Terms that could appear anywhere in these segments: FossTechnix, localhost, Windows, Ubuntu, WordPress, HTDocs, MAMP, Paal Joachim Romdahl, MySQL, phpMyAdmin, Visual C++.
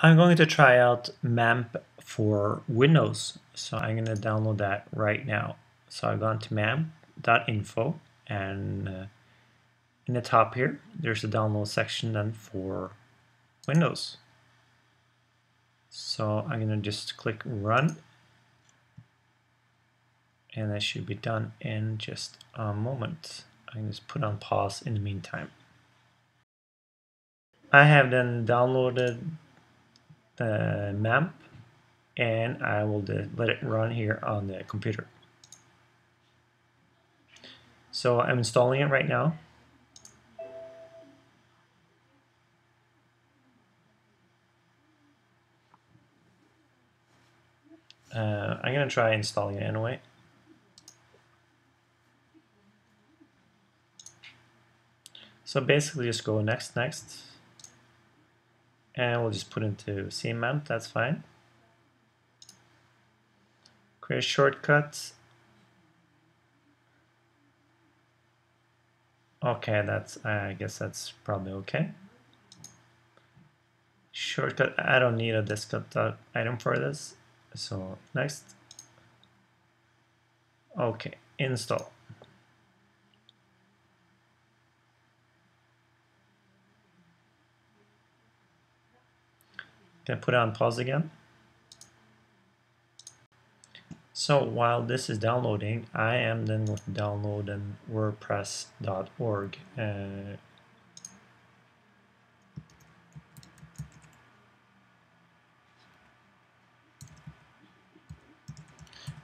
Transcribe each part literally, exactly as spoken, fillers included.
I'm going to try out MAMP for Windows. So I'm going to download that right now. So I've gone to mamp dot info, and uh, in the top here, there's a download section then for Windows. So I'm going to just click run, and that should be done in just a moment. I can just put on pause in the meantime. I have then downloaded the MAMP, and I will let it run here on the computer. So I'm installing it right now. Uh, I'm going to try installing it anyway. So basically just go next, next, and we'll just put into C MAMP, that's fine. Create shortcuts. Okay, that's, I guess that's probably okay. Shortcut, I don't need a desktop item for this. So next, okay, install. Gonna put it on pause again. So while this is downloading, I am then going to download an WordPress dot org. Uh,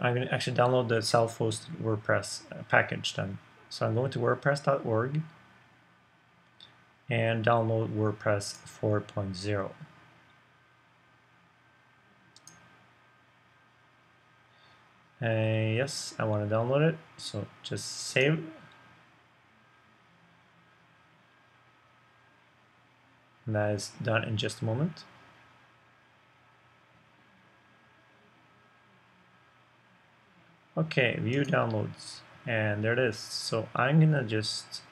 I'm going to actually download the self-hosted WordPress package then. So I'm going to WordPress dot org and download WordPress four point oh. Uh, yes, I want to download it, so just save. And that is done in just a moment. Okay, view downloads, and there it is. So I'm gonna just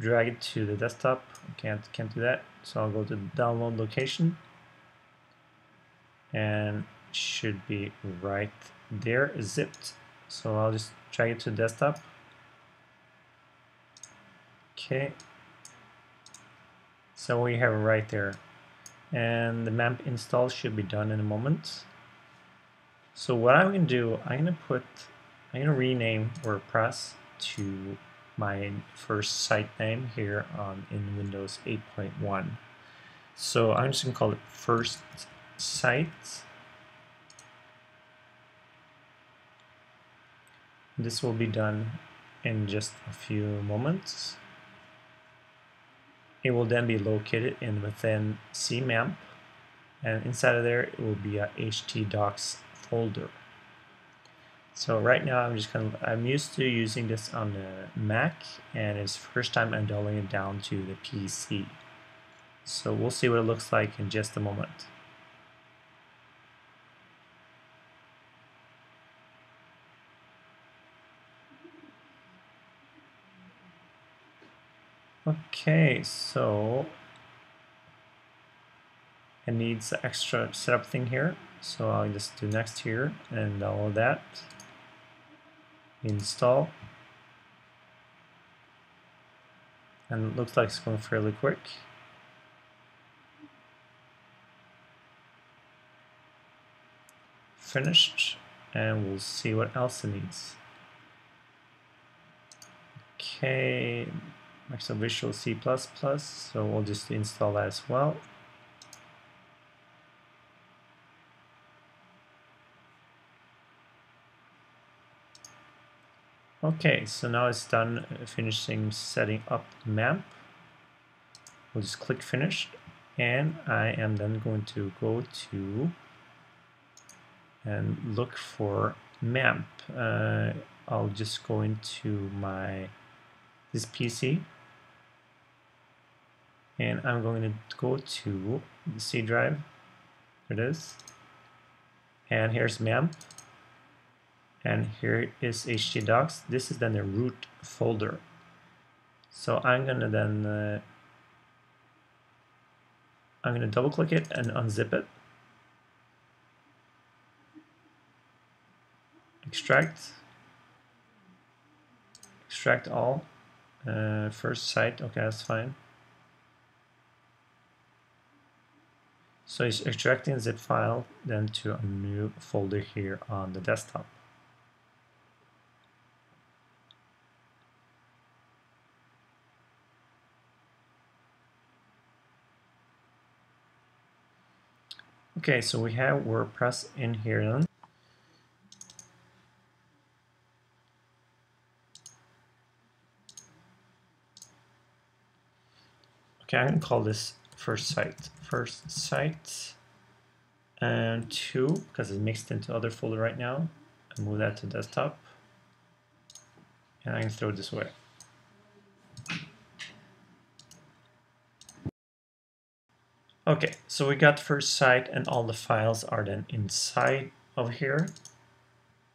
drag it to the desktop. Can't can't do that. So I'll go to download location, and should be right there, zipped. So I'll just drag it to the desktop. Okay. So we have it right there, and the MAMP install should be done in a moment. So what I'm going to do, I'm going to put, I'm going to rename WordPress to my first site name here on in Windows eight point one. So I'm just going to call it first site. This will be done in just a few moments. It will then be located in within C MAMP, and inside of there it will be a H T docs folder. So right now I'm just kind of I'm used to using this on the Mac, and it's the first time I'm doubling it down to the P C. So we'll see what it looks like in just a moment. Okay, so it needs an extra setup thing here. So I'll just do next here and download that. Install. And it looks like it's going fairly quick. Finished. And we'll see what else it needs. Okay, next up Visual C plus plus. So we'll just install that as well. Okay, so now it's done finishing setting up MAMP. We'll just click finish, and I am then going to go to and look for MAMP. Uh, I'll just go into my this P C, and I'm going to go to the C drive. There it is, and here's MAMP. And here is H T docs. This is then the root folder. So I'm gonna then uh, I'm going to double click it and unzip it. Extract. Extract all. Uh, first site. Okay, that's fine. So it's extracting zip file then to a new folder here on the desktop. Okay, so we have WordPress in here then. Okay, I'm gonna call this first site, first site, and two because it's mixed into other folder right now. And move that to desktop, and I can throw this away. Okay, so we got first site and all the files are then inside of here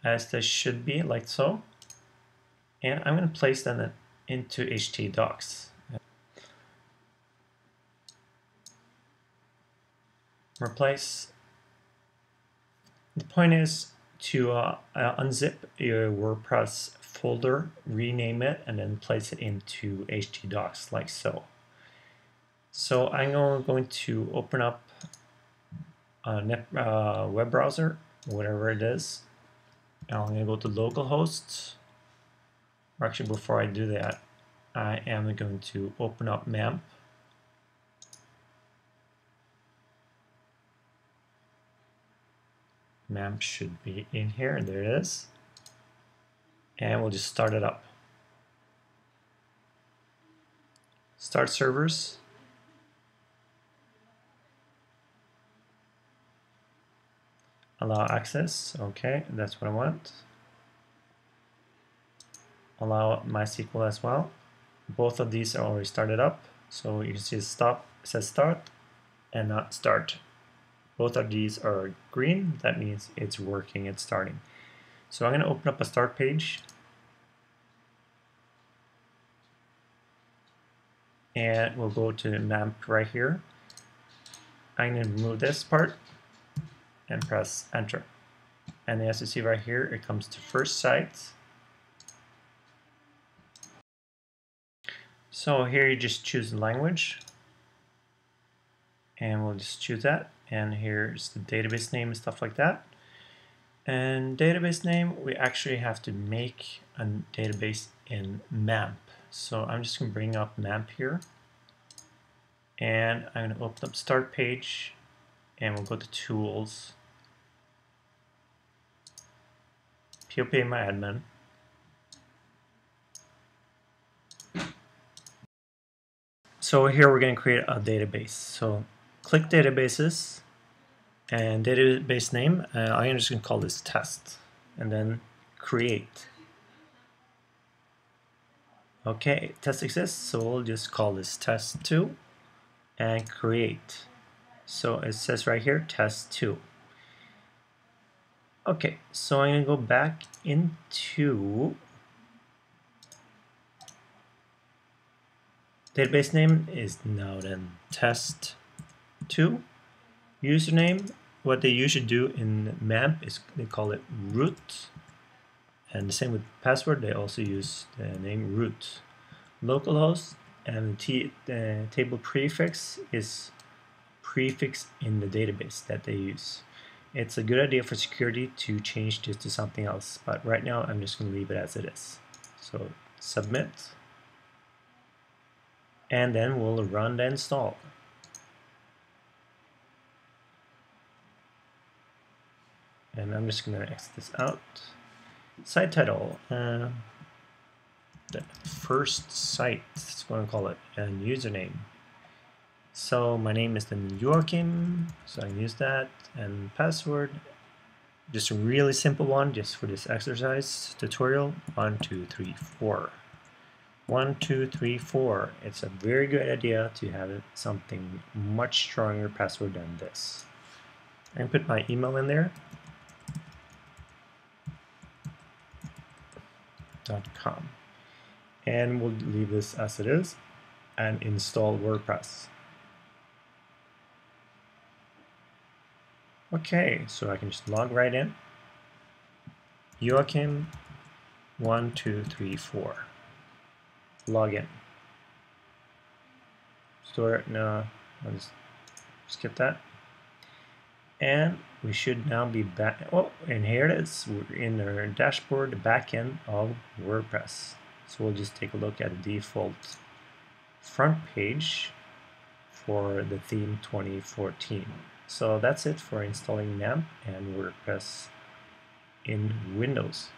as they should be, like so. And I'm going to place them into H T Docs. Replace. The point is to uh, uh, unzip your WordPress folder, rename it, and then place it into H T Docs, like so. So I'm going to open up a net, uh, web browser, whatever it is. And I'm going to go to localhost. Or actually, before I do that, I am going to open up MAMP. MAMP should be in here. There it is. And we'll just start it up. Start servers. Allow access, okay, that's what I want. Allow MySQL as well. Both of these are already started up, so you can see stop, it says start and not start. Both of these are green, that means it's working, it's starting. So I'm going to open up a start page. And we'll go to MAMP right here. I'm going to remove this part and press enter. And as you see right here, it comes to first site. So here you just choose the language. And we'll just choose that. And here's the database name and stuff like that. And database name, we actually have to make a database in MAMP. So I'm just gonna bring up MAMP here. And I'm gonna open up start page. And we'll go to tools. phpMyAdmin. So here we're going to create a database. So click databases and database name. Uh, I'm just going to call this test and then create. Okay, test exists, so we'll just call this test two and create. So it says right here test two. Okay, so I'm going to go back into database name is now then test two. Username, what they usually do in MAMP is they call it root, and the same with password, they also use the name root. Localhost and the, t the table prefix is prefix in the database that they use. It's a good idea for security to change this to something else, but right now I'm just going to leave it as it is. So submit, and then we'll run the install. And I'm just going to exit this out. Site title, uh, the first site, that's what I'm going to call it, and username. So my name is then Joachim, so I can use that, and password, just a really simple one, just for this exercise tutorial, one, two, three, four. One, two, three, four. It's a very good idea to have something much stronger password than this. I can put my email in there. .com. And we'll leave this as it is, and install WordPress. Okay, so I can just log right in. Joachim one two three four. Log in. Store it. No, I'll just skip that. And we should now be back. Oh, and here it is. We're in our dashboard, the backend of WordPress. So we'll just take a look at the default front page for the theme twenty fourteen. So that's it for installing MAMP and WordPress in Windows.